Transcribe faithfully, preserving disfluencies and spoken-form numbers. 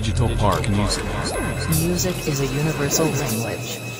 Digital Park Music. Music is a universal language.